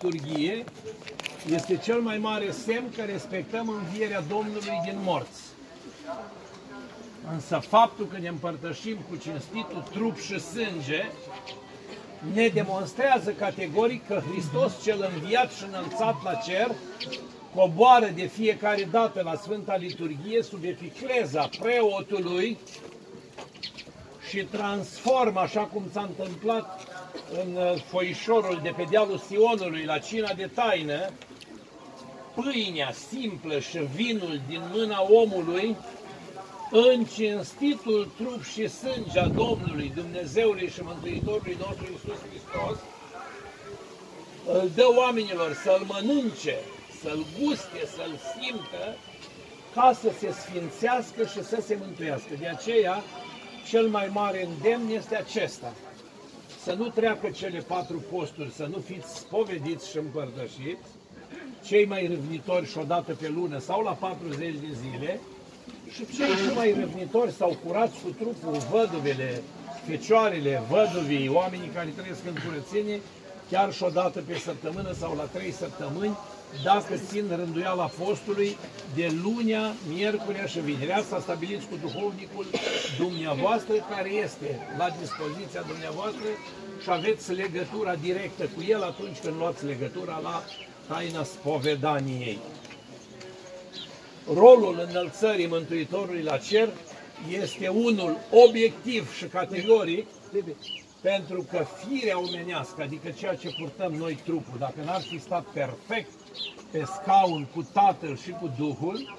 Liturghie este cel mai mare semn că respectăm învierea Domnului din morți. Însă faptul că ne împărtășim cu cinstitul trup și sânge ne demonstrează categoric că Hristos cel înviat și înălțat la cer coboară de fiecare dată la Sfânta Liturghie sub eficleza preotului și transformă, așa cum s-a întâmplat în foișorul de pe dealul Sionului la cina de taină, pâinea simplă și vinul din mâna omului în cinstitul trup și sânge a Domnului, Dumnezeului și Mântuitorului nostru Iisus Hristos, îl dă oamenilor să-l mănânce, să-l guste, să-l simtă, ca să se sfințească și să se mântuiască. De aceea, cel mai mare îndemn este acesta. Să nu treacă cele 4 posturi, să nu fiți spovediți și împărtășiți, cei mai râvnitori și odată pe lună sau la 40 de zile, și cei mai râvnitori sau curați cu trupul, văduvele, fecioarele, văduvii, oamenii care trăiesc în curățenie, chiar și odată pe săptămână sau la 3 săptămâni, dacă țin rânduiala postului de lunea, miercurea și vinerea. Asta stabiliți cu duhovnicul dumneavoastră, care este la dispoziția dumneavoastră și aveți legătura directă cu el atunci când luați legătura la taina spovedaniei. Rolul înălțării Mântuitorului la cer este unul obiectiv și categoric, pentru că firea omenească, adică ceea ce purtăm noi trupul, dacă n-ar fi stat perfect pe scaun cu Tatăl și cu Duhul,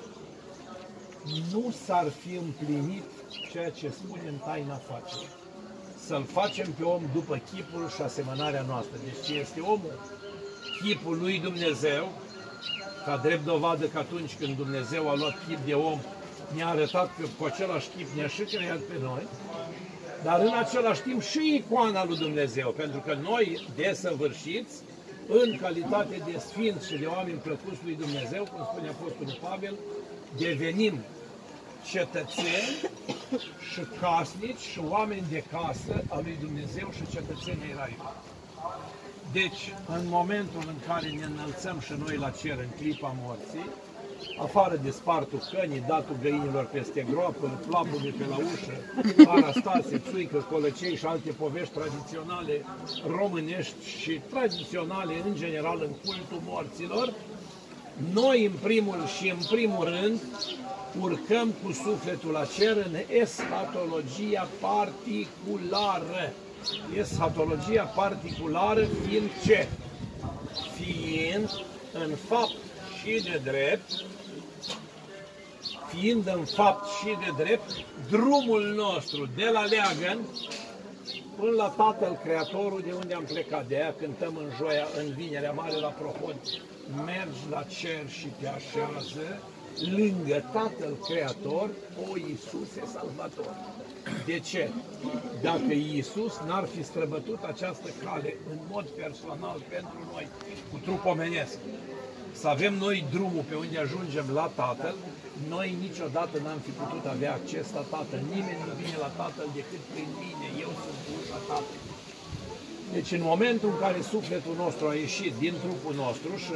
nu s-ar fi împlinit ceea ce spune în taina facerii. Să-l facem pe om după chipul și asemănarea noastră. Deci este omul chipul lui Dumnezeu, ca drept dovadă că atunci când Dumnezeu a luat chip de om, ne-a arătat că cu același chip ne-a și creat pe noi, dar în același timp și icoana lui Dumnezeu, pentru că noi, desăvârșiți, în calitate de sfinți și de oameni plăcuți lui Dumnezeu, cum spune Apostolul Pavel, devenim cetățeni și casnici și oameni de casă a lui Dumnezeu și cetățeni ai Raiului. Deci, în momentul în care ne înălțăm și noi la cer în clipa morții, afară de spartul cănii, datul găinilor peste groapă, plapul de pe la ușă, arastase, țuică, colăcei și alte povești tradiționale românești și tradiționale în general în cultul morților, noi în primul rând urcăm cu sufletul la cer în eschatologia particulară. Eschatologia particulară fiind ce? Fiind în fapt și de drept, drumul nostru de la leagăn până la Tatăl Creatorul, de unde am plecat. De aia cântăm în joia, în vinerea mare la Prohod: mergi la cer și te așează lângă Tatăl Creator, o Iisuse Salvator. De ce? Dacă Iisus n-ar fi străbătut această cale în mod personal pentru noi, cu trup omenesc, să avem noi drumul pe unde ajungem la Tatăl, noi niciodată n-am fi putut avea acces la Tatăl. Nimeni nu vine la Tatăl decât prin mine. Eu sunt ușa Tatăl. Deci în momentul în care sufletul nostru a ieșit din trupul nostru și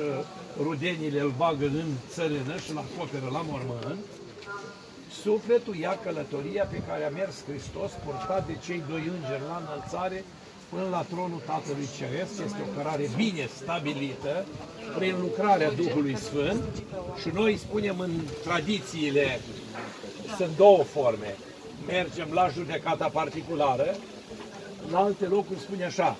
rudenile îl bagă în țărână și îl acoperă la mormânt, sufletul ia călătoria pe care a mers Hristos, purtat de cei 2 îngeri la înălțare, până la tronul Tatălui Ceresc. Este o cărare bine stabilită prin lucrarea Duhului Sfânt și noi spunem în tradițiile, sunt 2 forme. Mergem la judecata particulară, în alte locuri spune așa: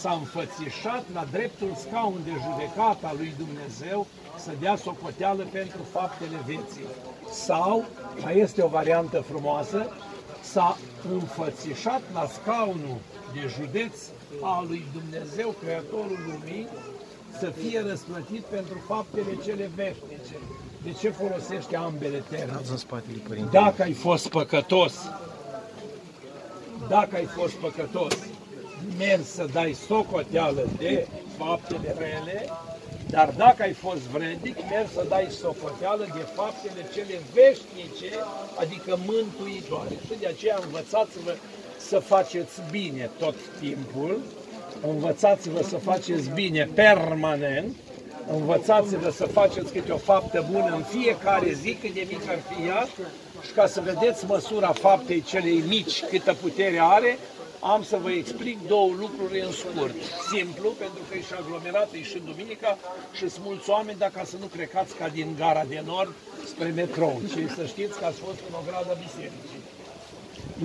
s-a înfățișat la dreptul scaun de judecata lui Dumnezeu să dea socoteală pentru faptele vieții. Sau, mai este o variantă frumoasă, s-a înfățișat la scaunul de județ al lui Dumnezeu, Creatorul Lumii, să fie răsplătit pentru faptele cele veșnice. De ce folosește ambele termeni? Dacă ai fost păcătos, mergi să dai socoteală de faptele rele, dar dacă ai fost vrednic, mergi să dai socoteală de faptele cele veșnice, adică mântuitoare. Și de aceea învățați-vă să faceți bine tot timpul, învățați-vă să faceți bine permanent, învățați-vă să faceți câte o faptă bună în fiecare zi, cât de mică ar fi ea, și ca să vedeți măsura faptei celei mici, câtă putere are, am să vă explic două lucruri în scurt. Simplu, pentru că e și aglomerată, e și duminica și sunt mulți oameni, dacă să nu plecați ca din Gara de Nord spre metrou. Și să știți că ați fost în ograda bisericii.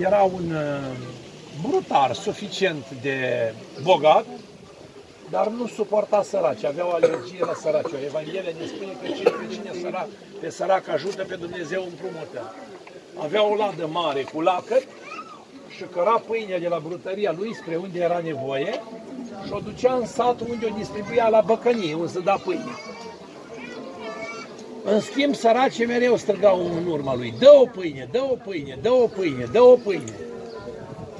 Era un brutar suficient de bogat, dar nu suporta săraci, avea o alergie la săraci. Evanghelia ne spune că pe cine sărac ajută, pe Dumnezeu împrumută. Avea o ladă mare cu lacăt și căra pâinea de la brutăria lui spre unde era nevoie și o ducea în satul unde o distribuia la băcănie, unde se da pâine. În schimb, săracii mereu strigau în urma lui: dă-o pâine, dă-o pâine, dă-o pâine, dă-o pâine.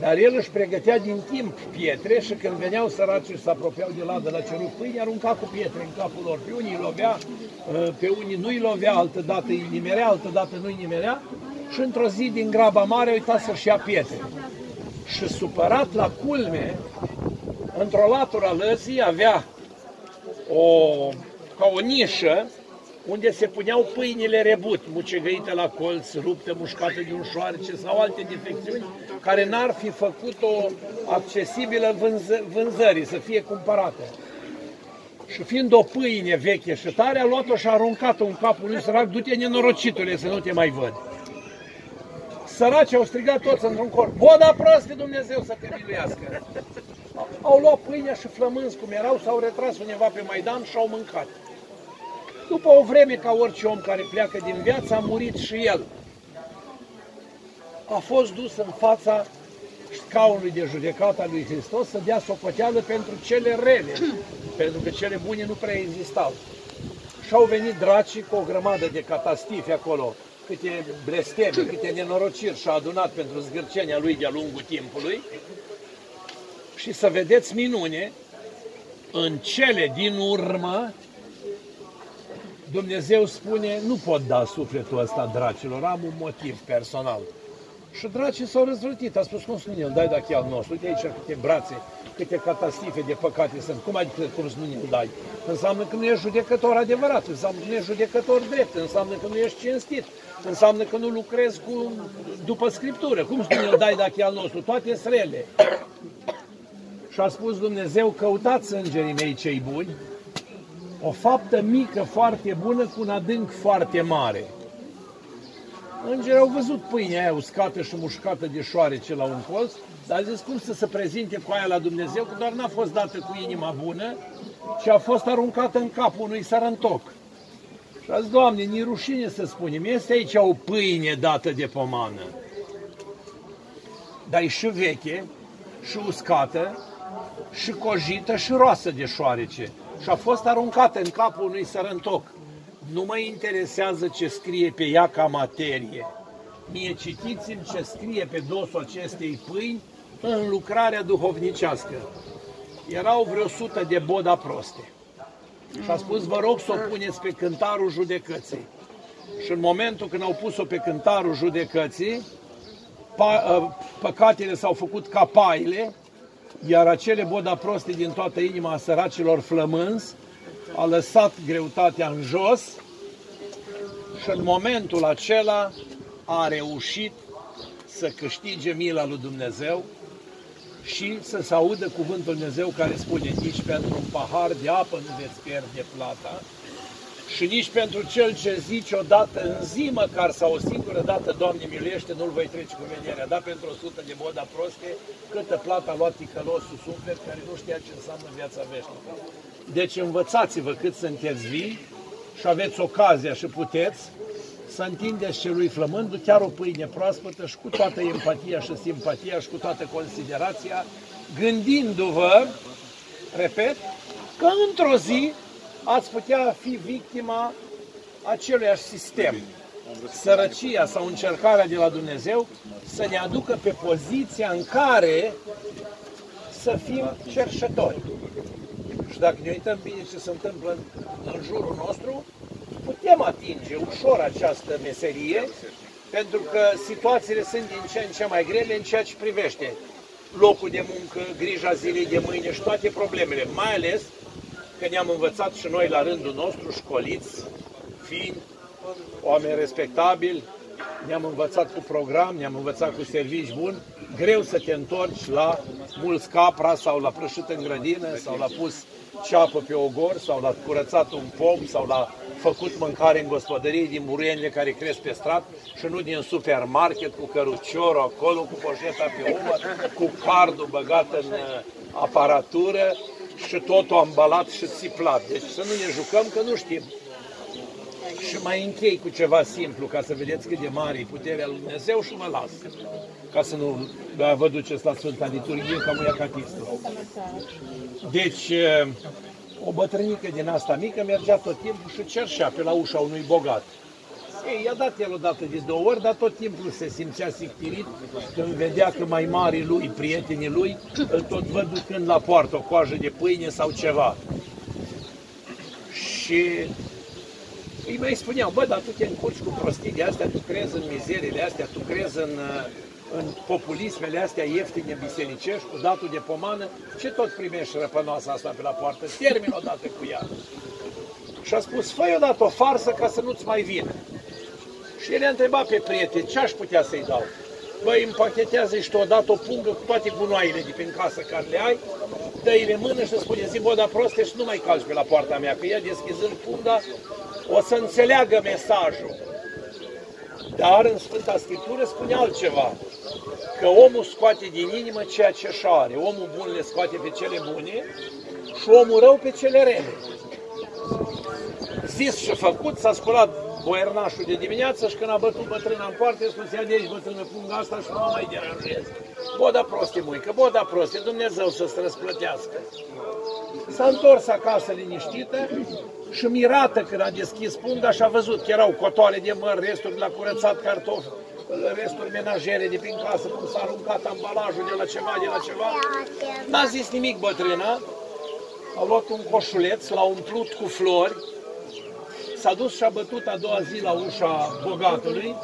Dar el își pregătea din timp pietre și când veneau săracii și se apropiau de ladă la cerut pâine, arunca cu pietre în capul lor. Pe unii îi lovea, pe unii nu îi lovea, altădată îi nimerea, altădată nu îi nimerea. Și într-o zi, din graba mare, uita să-și ia pietre. Și supărat la culme, într-o latură a lăzii avea ca o nișă unde se puneau pâinile rebut, mucegăite la colț, rupte, mușcate de unșoarece sau alte defecțiuni, care n-ar fi făcut-o accesibilă vânzării, să fie cumpărată. Și fiind o pâine veche și tare, a luat-o și a aruncat-o în capul lui sărac: du-te, nenorocitule, să nu te mai văd. Săraci au strigat toți într-un cor: bona proaste, Dumnezeu să te miluiască! Au luat pâinea și, flămânzi cum erau, s-au retras undeva pe Maidan și au mâncat. După o vreme, ca orice om care pleacă din viață, a murit și el. A fost dus în fața scaunului de judecată lui Hristos să dea socoteală pentru cele rele, pentru că cele bune nu prea existau. Și au venit dracii cu o grămadă de catastrofe acolo, câte blesteme, câte nenorociri și-a adunat pentru zgârcenia lui de-a lungul timpului. Și să vedeți minune, în cele din urmă, Dumnezeu spune: nu pot da sufletul ăsta dracilor, am un motiv personal. Și dracii s-au răzvrătit, a spus: cum să nu-l dai dacă e al nostru? Uite aici câte brațe, câte catastrofe de păcate sunt, cum adică cum să nu-l dai? Înseamnă că nu ești judecător adevărat, înseamnă că nu ești judecător drept, înseamnă că nu ești cinstit, înseamnă că nu lucrezi după Scriptură, cum să nu-l dai dacă e al nostru? Toate sunt rele. Și a spus Dumnezeu: căutați, îngerii mei cei buni, o faptă mică foarte bună cu un adânc foarte mare. Îngerii au văzut pâinea aia uscată și mușcată de șoarece la un colț, dar a zis: cum să se prezinte cu aia la Dumnezeu, că doar n-a fost dată cu inima bună, ci a fost aruncată în capul unui sărăntoc. Și a zis: Doamne, ni-i rușine să spunem, este aici o pâine dată de pomană, dar e și veche, și uscată, și cojită, și roasă de șoarece. Și a fost aruncată în capul unui sărăntoc. Nu mă interesează ce scrie pe ea ca materie. Mie citiți-mi ce scrie pe dosul acestei pâini în lucrarea duhovnicească. Erau vreo 100 de boda proste. Și a spus: vă rog să o puneți pe cântarul judecății. Și în momentul când au pus-o pe cântarul judecății, păcatele s-au făcut ca paile, iar acele boda proste din toată inima a săracilor flămânzi a lăsat greutatea în jos și în momentul acela a reușit să câștige mila lui Dumnezeu și să se audă cuvântul Dumnezeu care spune: nici pentru un pahar de apă nu veți pierde plata și nici pentru cel ce zici odată în zi, măcar, sau o singură dată: Doamne miluiește, nu-l voi trece cu vederea. Dar pentru 100 de boda proste, câtă plată a luat ticălosul suflet care nu știa ce înseamnă viața veșnică. Deci învățați-vă cât sunteți vii și aveți ocazia și puteți să întindeți celui flămând chiar o pâine proaspătă și cu toată empatia și simpatia și cu toată considerația, gândindu-vă, repet, că într-o zi ați putea fi victima aceluiași sistem. Sărăcia sau încercarea de la Dumnezeu să ne aducă pe poziția în care să fim cerșători. Și dacă ne uităm bine ce se întâmplă în jurul nostru, putem atinge ușor această meserie, pentru că situațiile sunt din ce în ce mai grele în ceea ce privește locul de muncă, grija zilei de mâine și toate problemele, mai ales că ne-am învățat și noi la rândul nostru, școliți, fiind oameni respectabili, ne-am învățat cu program, ne-am învățat cu servici bun, greu să te întorci la mulți capra sau la prășit în grădină sau la pus ceapă pe ogor sau la curățat un pom sau la făcut mâncare în gospodărie din buruienile care cresc pe strat și nu din supermarket cu căruciorul acolo, cu poșeta pe umăr, cu cardul băgat în aparatură și totul ambalat și țiplat. Deci să nu ne jucăm că nu știm. Și mai închei cu ceva simplu, ca să vedeți cât de mare e puterea lui Dumnezeu și mă las. Ca să nu vă duceți la Sfânta Liturghie, ca mâia catistul. Deci, o bătrânică din asta mică mergea tot timpul și cerșea pe la ușa unui bogat. Ei, i-a dat el odată de două ori, dar tot timpul se simțea sictilit când vedea că mai marii lui, prietenii lui, îl tot văd ducând la poartă o coajă de pâine sau ceva. Și îi mai spuneau, bă, dar tu te încurci cu prostii de astea, tu crezi în mizeriile astea, tu crezi în populismele astea ieftine bisericești, cu datul de pomană, ce tot primești răpănoasa asta pe la poartă? Termin odată cu ea. Și a spus, fă-i odată o farsă ca să nu-ți mai vină. Și el a întrebat pe prieten, ce aș putea să-i dau? Băi, împachetează-i și tu odată o pungă cu toate gunoaiele de prin casă care le ai, dă-i mână și spune, zi, bă, dar proste și nu mai calci pe la poarta mea, că ea deschizând funda, o să înțeleagă mesajul. Dar în Sfânta Scriptură spune altceva, că omul scoate din inimă ceea ce își are. Omul bun le scoate pe cele bune și omul rău pe cele rele. Zis și făcut, s-a sculat boiernașul de dimineață și când a bătut bătrâna în poartă, i-a spus, ia de aici bătrână punga asta și nu o mai deranjez. Bă, da proste, muică, bă, da proste, Dumnezeu să-ți răsplătească. S-a întors acasă liniștită și mirată când a deschis punga și a văzut că erau cotoare de măr, resturi la curățat cartofi, resturi menajere de prin casă, cum s-a aruncat ambalajul de la ceva. N-a zis nimic bătrâna, a luat un coșuleț, l-a umplut cu flori, s-a dus și a bătut a doua zi la ușa bogatului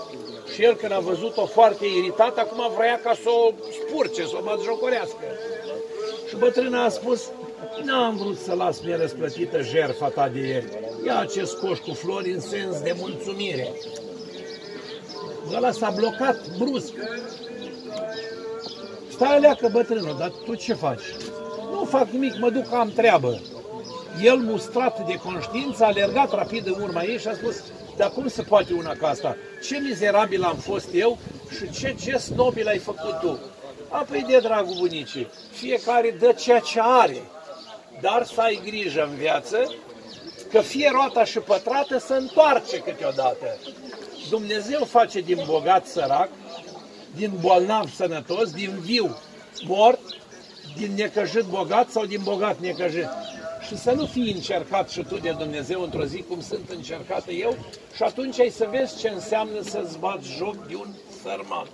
și el când a văzut-o foarte iritat, acum vrea ca să o spurce, să o batjocorească. Și bătrâna a spus, n-am vrut să las nerăsplătită jertfa ta de ieri. Ia acest coș cu flori în sens de mulțumire. Ăla s-a blocat brusc. Stai aleacă, bătrână, dar tu ce faci? Nu fac nimic, mă duc, am treabă. El, mustrat de conștiință, a alergat rapid în urma ei și a spus, dar cum se poate una ca asta? Ce mizerabil am fost eu și ce snobil ai făcut tu? Apoi de dragul bunicii, fiecare dă ceea ce are, dar să ai grijă în viață că fie roata și pătrată se întoarce câteodată. Dumnezeu face din bogat sărac, din bolnav sănătos, din viu mort, din necăjit bogat sau din bogat necăjit. Și să nu fii încercat și tu de Dumnezeu într-o zi cum sunt încercată eu și atunci ai să vezi ce înseamnă să-ți bați joc de un sărman.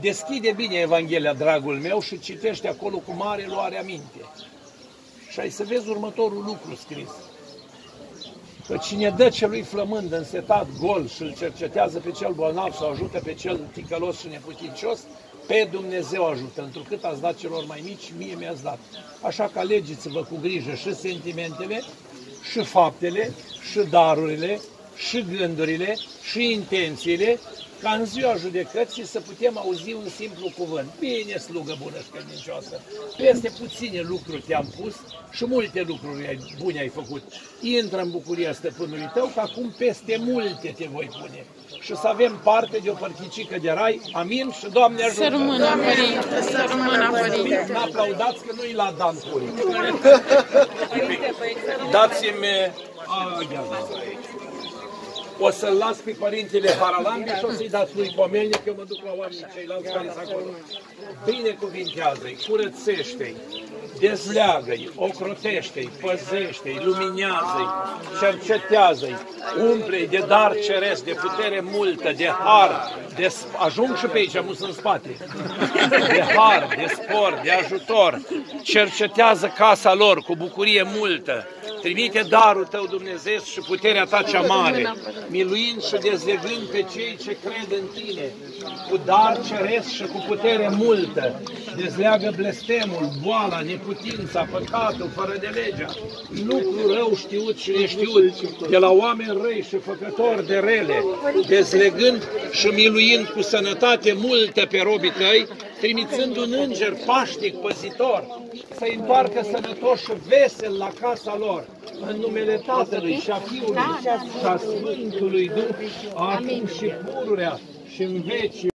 Deschide bine Evanghelia, dragul meu, și citește acolo cu mare luare aminte. Și ai să vezi următorul lucru scris. Că cine dă celui flămând, însetat, gol și îl cercetează pe cel bolnav sau ajută pe cel ticălos și neputincios, pe Dumnezeu ajută. Întrucât ați dat celor mai mici, mie mi-ați dat. Așa că alegeți-vă cu grijă și sentimentele, și faptele, și darurile, și gândurile, și intențiile, ca în ziua judecății să putem auzi un simplu cuvânt. Bine, slugă bună și credincioasă, peste puține lucruri te-am pus și multe lucruri bune ai făcut. Intră în bucuria stăpânului tău, că acum peste multe te voi pune. Și să avem parte de o părticică de rai. Amin și Doamne ajută! Să rămână, Părinte! Să rămână, Părinte! Să aplaudați că nu-i la Dan Purinte! Dați-mi... O să-l las pe Părintele Haralambi și o să-i dați lui pomeni, că eu mă duc la oamenii ceilalți care sunt acolo. Binecuvintează-i, curățește-i, dezleagă-i, ocrotește-i, păzește-i, luminează-i, cercetează-i, umple-i de dar ceresc, de putere multă, de har, de... Ajung și pe aici, am în spate. De har, de spor, de ajutor. Cercetează casa lor cu bucurie multă. Trimite darul tău Dumnezeu și puterea ta cea mare, miluind și dezlegând pe cei ce cred în tine, cu dar ceresc și cu putere multă. Dezleagă blestemul, boala, neputința, păcatul, fără de legea, lucru rău știut și neștiut, de la oameni răi și făcători de rele, dezlegând și miluind cu sănătate multă pe robii tăi, trimițând un înger pașnic, păzitor, să-i împarcă sănătoși și vesel la casa lor, în numele Tatălui și a Fiului și a Sfântului Duh, acum și pururea și în veci